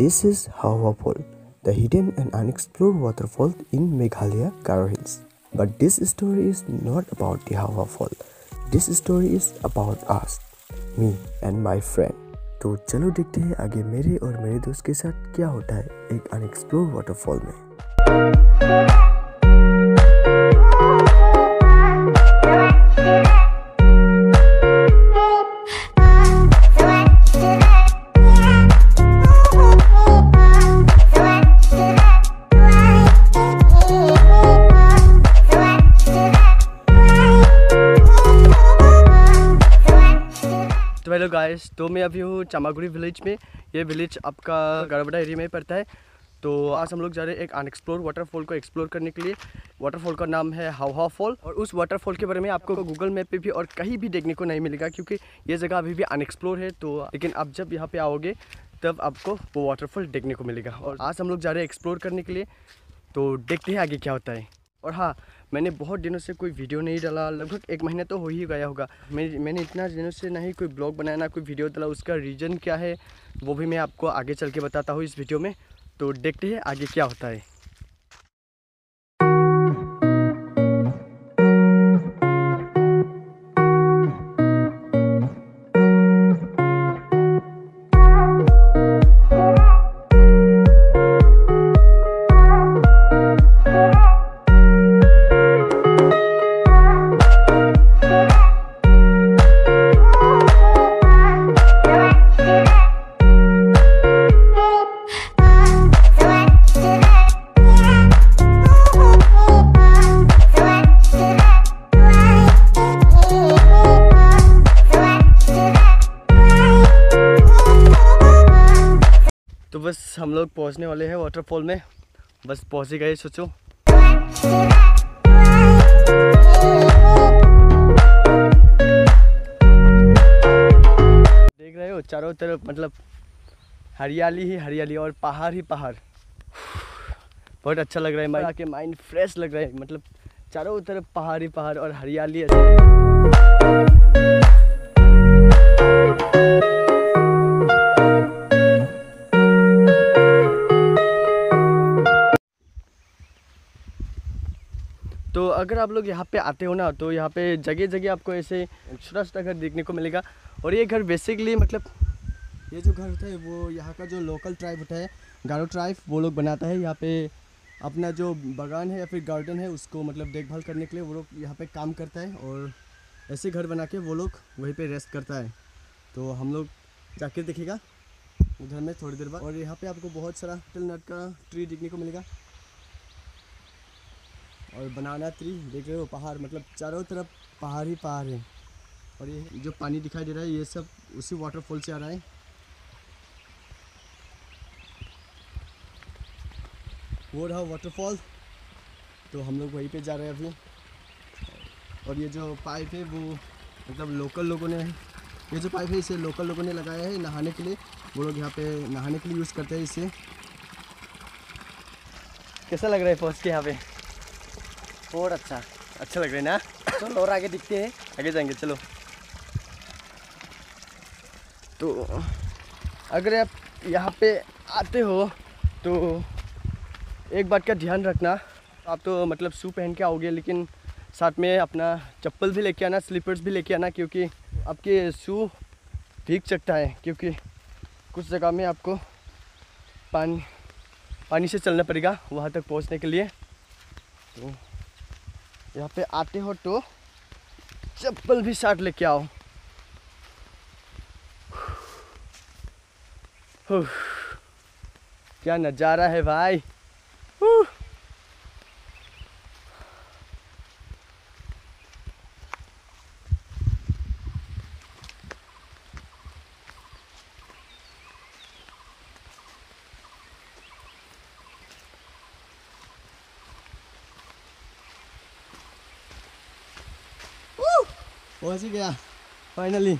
This is Hawhawa Falls, the hidden and unexplored waterfall in Meghalaya, Garo Hills. But this story is not about the Hawhawa Falls. This story is about us, me and my friend. तो चलो देखते हैं आगे मेरे और मेरे दोस्त के साथ क्या होता है एक अनएक्सप्लोर्ड वाटरफॉल में। हेलो गाइस, तो मैं अभी हूँ चमागुरी विलेज में। ये विलेज आपका गरोबाड़ा एरिया में पड़ता है। तो आज हम लोग जा रहे हैं एक अनएक्सप्लोर वाटरफॉल को एक्सप्लोर करने के लिए। वाटरफॉल का नाम है हावहावा फॉल और उस वाटरफॉल के बारे में आपको गूगल मैप पे भी और कहीं भी देखने को नहीं मिलेगा क्योंकि ये जगह अभी भी अनएक्सप्लोर है। तो लेकिन आप जब यहाँ पर आओगे तब आपको वो वाटरफॉल देखने को मिलेगा और आज हम लोग जा रहे हैं एक्सप्लोर करने के लिए। तो देखते हैं आगे क्या होता है। और हाँ, मैंने बहुत दिनों से कोई वीडियो नहीं डाला, लगभग एक महीना तो हो ही गया होगा। मैंने इतना दिनों से नहीं कोई ब्लॉग बनाया ना कोई वीडियो डाला। उसका रीज़न क्या है वो भी मैं आपको आगे चल के बताता हूँ इस वीडियो में। तो देखते हैं आगे क्या होता है। तो बस हम लोग पहुंचने वाले हैं वाटरफॉल में। बस पहुंच ही गए सोचो। देख रहे हो चारों तरफ मतलब हरियाली ही हरियाली और पहाड़ ही पहाड़। बहुत अच्छा लग रहा है, माइंड के माइंड फ्रेश लग रहा है। मतलब चारों तरफ पहाड़ ही पहाड़ और हरियाली। तो अगर आप लोग यहाँ पे आते हो ना तो यहाँ पे जगह जगह आपको ऐसे छोटा छोटा घर देखने को मिलेगा। और ये घर बेसिकली मतलब ये जो घर होता है वो यहाँ का जो लोकल ट्राइब होता है गारो ट्राइब, वो लोग बनाता है। यहाँ पे अपना जो बागान है या फिर गार्डन है उसको मतलब देखभाल करने के लिए वो लोग यहाँ पे काम करता है और ऐसे घर बना के वो लोग वहीं पर रेस्ट करता है। तो हम लोग जाके देखेगा उधर में थोड़ी देर बाद। और यहाँ पर आपको बहुत सारा टिलनट का ट्री देखने को मिलेगा और बनाना ट्री। देख रहे हो पहाड़, मतलब चारों तरफ पहाड़ ही पहाड़ है। और ये जो पानी दिखाई दे रहा है ये सब उसी वाटरफॉल से आ रहा है। वो रहा वाटरफॉल, तो हम लोग वहीं पे जा रहे हैं अभी। और ये जो पाइप है वो मतलब लोकल लोगों ने, ये जो पाइप है इसे लोकल लोगों ने लगाया है नहाने के लिए। वो लोग यहाँ पे नहाने के लिए यूज़ करते हैं इसे। कैसा लग रहा है पहुँच के यहाँ पे? बहुत अच्छा लग रहा है ना। चलो तो और आगे दिखते हैं, आगे जाएंगे चलो। तो अगर आप यहाँ पे आते हो तो एक बात का ध्यान रखना, आप तो मतलब शू पहन के आओगे लेकिन साथ में अपना चप्पल भी लेके आना, स्लीपर्स भी लेके आना क्योंकि आपके शू भीग सकता है क्योंकि कुछ जगह में आपको पानी से चलना पड़ेगा वहाँ तक पहुँचने के लिए। तो यहाँ पे आते हो तो चप्पल भी साथ लेके आओ। क्या नज़ारा है भाई। पहुँच ही गया, फाइनली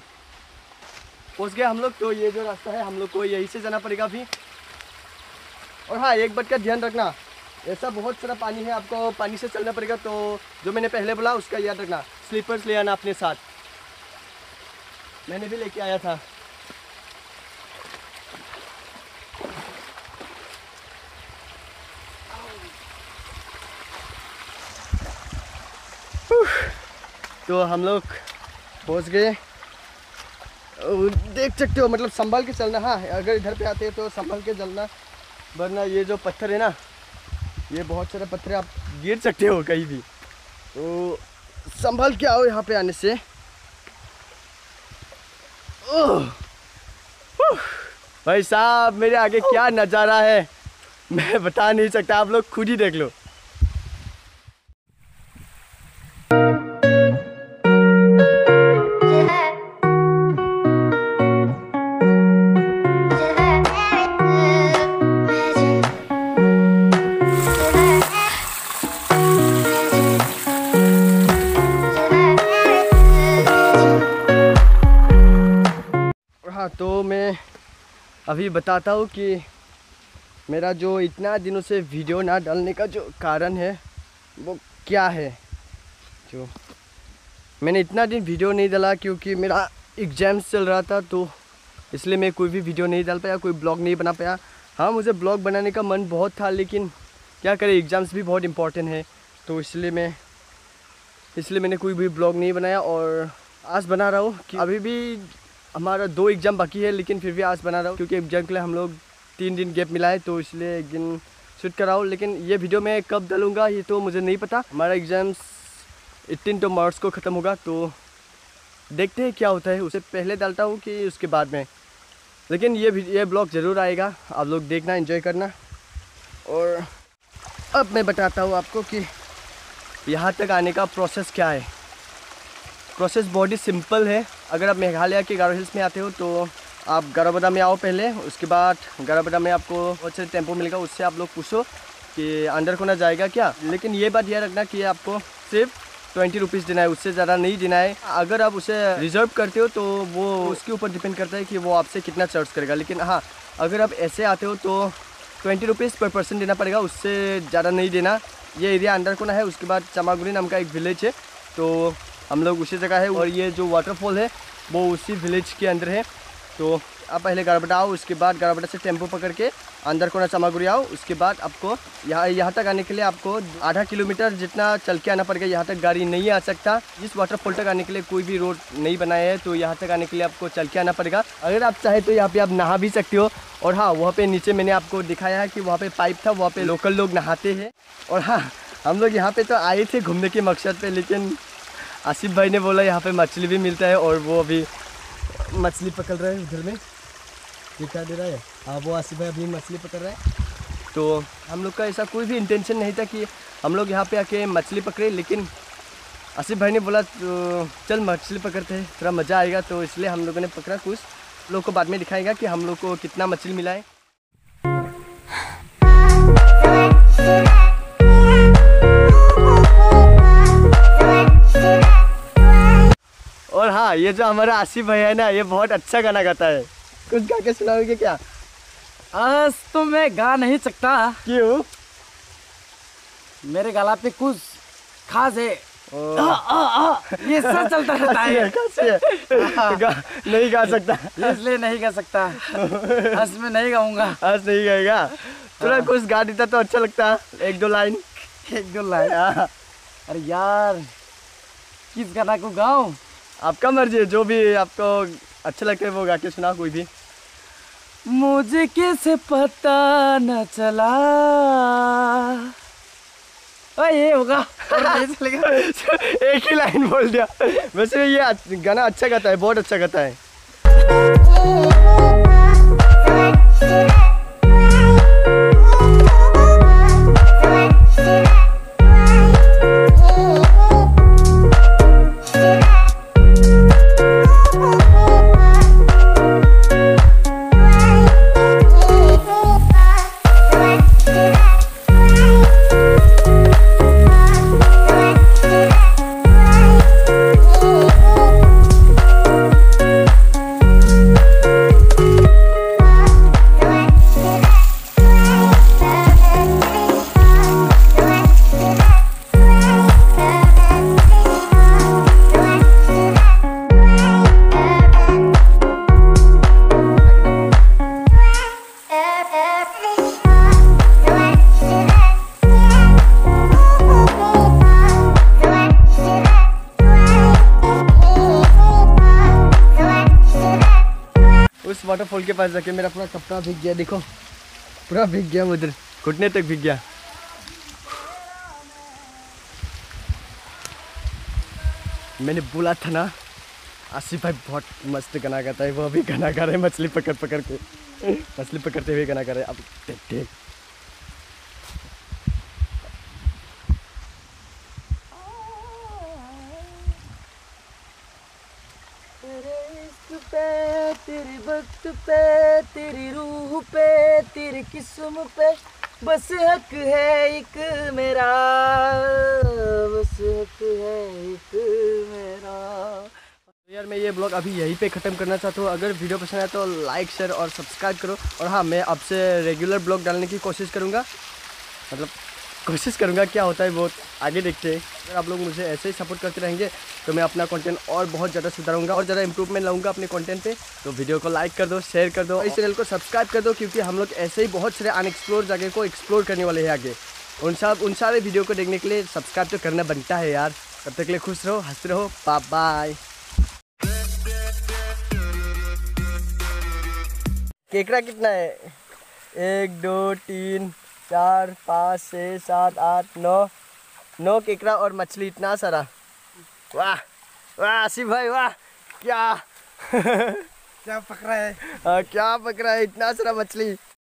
पहुँच गया हम लोग। तो ये जो रास्ता है हम लोग को यहीं से जाना पड़ेगा अभी। और हाँ, एक बात का ध्यान रखना, ऐसा बहुत सारा पानी है आपको पानी से चलना पड़ेगा। तो जो मैंने पहले बोला उसका याद रखना, स्लीपर्स ले आना अपने साथ। मैंने भी लेके आया था। तो हम लोग पहुँच गए। देख सकते हो, मतलब संभाल के चलना। हाँ, अगर इधर पे आते हैं तो संभाल के चलना, वरना ये जो पत्थर है ना, ये बहुत सारे पत्थर, आप गिर सकते हो कहीं भी, तो संभाल के आओ यहाँ पे आने से। ओह भाई साहब, मेरे आगे क्या नज़ारा है मैं बता नहीं सकता, आप लोग खुद ही देख लो। तो मैं अभी बताता हूँ कि मेरा जो इतना दिनों से वीडियो ना डालने का जो कारण है वो क्या है। जो मैंने इतना दिन वीडियो नहीं डाला क्योंकि मेरा एग्ज़ाम्स चल रहा था, तो इसलिए मैं कोई भी वीडियो नहीं डाल पाया, कोई ब्लॉग नहीं बना पाया। हाँ, मुझे ब्लॉग बनाने का मन बहुत था, लेकिन क्या करें, एग्ज़ाम्स भी बहुत इम्पोर्टेंट है, तो इसलिए मैंने कोई भी ब्लॉग नहीं बनाया। और आज बना रहा हूँ कि अभी भी हमारा 2 एग्ज़ाम बाकी है, लेकिन फिर भी आज बना रहा हूँ क्योंकि एग्ज़ाम के लिए हम लोग 3 दिन गैप मिला है, तो इसलिए एक दिन शूट कर रहा हूँ। लेकिन ये वीडियो मैं कब डालूँगा ये तो मुझे नहीं पता। हमारा एग्ज़ाम 18 मार्च को ख़त्म होगा, तो देखते हैं क्या होता है। उससे पहले डालता हूँ कि उसके बाद में, लेकिन ये ब्लॉग ज़रूर आएगा, आप लोग देखना, एंजॉय करना। और अब मैं बताता हूँ आपको कि यहाँ तक आने का प्रोसेस क्या है। प्रोसेस बहुत ही सिंपल है। अगर आप मेघालय के गारो हिल्स में आते हो तो आप गरोबाधा में आओ पहले, उसके बाद गरोबाधा में आपको बहुत सारे टेम्पो मिलेगा, उससे आप लोग पूछो कि अंधरकोना जाएगा क्या। लेकिन ये बात याद रखना कि आपको सिर्फ 20 रुपीज़ देना है, उससे ज़्यादा नहीं देना है। अगर आप उसे रिजर्व करते हो तो वो उसके ऊपर डिपेंड करता है कि वो आपसे कितना चार्ज करेगा। लेकिन हाँ, अगर आप ऐसे आते हो तो 20 रुपीज़ पर पर्सन देना पड़ेगा, उससे ज़्यादा नहीं देना। ये एरिया अंधरकोना है, उसके बाद चमागुरी नाम का एक विलेज है, तो हम लोग उसी जगह है, और ये जो वाटरफॉल है वो उसी विलेज के अंदर है। तो आप पहले गरोबाधा आओ, उसके बाद गरोबाधा से टेम्पो पकड़ के अंधरकोना चमागुरी आओ। उसके बाद आपको यहाँ तक आने के लिए आपको आधा किलोमीटर जितना चल के आना पड़ेगा, यहाँ तक गाड़ी नहीं आ सकता। इस वाटरफॉल तक आने के लिए कोई भी रोड नहीं बनाया है, तो यहाँ तक आने के लिए आपको चल के आना पड़ेगा। अगर आप चाहे तो यहाँ पर आप नहा भी सकते हो। और हाँ, वहाँ पर नीचे मैंने आपको दिखाया है कि वहाँ पर पाइप था, वहाँ पर लोकल लोग नहाते हैं। और हाँ, हम लोग यहाँ पर तो आए थे घूमने के मकसद पर, लेकिन आसिफ भाई ने बोला यहाँ पे मछली भी मिलता है, और वो अभी मछली पकड़ रहा है। उधर में दिखा दे रहा है, हाँ, वो आसिफ भाई अभी मछली पकड़ रहा है। तो हम लोग का ऐसा कोई भी इंटेंशन नहीं था कि हम लोग यहाँ पे आके मछली पकड़े, लेकिन आसिफ भाई ने बोला तो चल मछली पकड़ते हैं, थोड़ा मज़ा आएगा, तो इसलिए हम लोगों ने पकड़ा। कुछ लोग को बाद में दिखाएगा कि हम लोग को कितना मछली मिला है। और हाँ, ये जो हमारा आसिफ भाई है ना, ये बहुत अच्छा गाना गाता है। कुछ गा के सुनाओगे क्या? आज तो मैं गा नहीं सकता। क्यों? मेरे गला पे कुछ खास है। ये सब चलता रहता है, नहीं गा सकता, इसलिए नहीं गा सकता। आज मैं नहीं गाऊंगा, आज नहीं गाएगा। थोड़ा कुछ गा देता तो अच्छा लगता, एक दो लाइन। अरे यार, किस गाना को गाऊं? आपका मर्जी है, जो भी आपको अच्छा लगता है वो गा के सुना कोई भी। मुझे कैसे पता न चला, ये होगा एक ही लाइन बोल दिया। वैसे ये गाना अच्छा गाता है, बहुत अच्छा गाता है। वाटरफॉल के पास जाके मेरा पूरा कपड़ा भीग गया, देखो पूरा भीग गया, उधर घुटने तक भीग गया। मैंने बोला था ना आसिफ भाई बहुत मस्त गाना गाता है, वो अभी गाना गा रहे हैं मछली पकड़ पकड़ के, मछली पकड़ते हुए गाना गा रहे हैं। अब देख तेरे वक्त पे, तेरी रूह पे, तेरे किस्म पे, बस हक है एक मेरा, बस हक है एक मेरा। यार मैं ये ब्लॉग अभी यहीं पे ख़त्म करना चाहता हूँ। अगर वीडियो पसंद आए तो लाइक शेयर और सब्सक्राइब करो। और हाँ, मैं आपसे रेगुलर ब्लॉग डालने की कोशिश करूँगा, मतलब कोशिश करूँगा, क्या होता है वो आगे देखते हैं। अगर आप लोग मुझे ऐसे ही सपोर्ट करते रहेंगे तो मैं अपना कंटेंट और बहुत ज़्यादा सुधारूंगा और ज़्यादा इंप्रूवमेंट लाऊंगा अपने कंटेंट पे। तो वीडियो को लाइक कर दो, शेयर कर दो, इस चैनल को सब्सक्राइब कर दो, क्योंकि हम लोग ऐसे ही बहुत सारे अनएक्सप्लोर जगह को एक्सप्लोर करने वाले हैं आगे। उन सारे वीडियो को देखने के लिए सब्सक्राइब तो करना बनता है यार। तब तक के लिए खुश रहो, हंसते रहो, बाय। केकड़ा कितना है? 1 2 3 4 5 6 7 8 9 केकड़ा और मछली इतना सारा। वाह वाह आसिफ भाई वाह, क्या क्या पकड़ा है, क्या पकड़ा है इतना सारा मछली।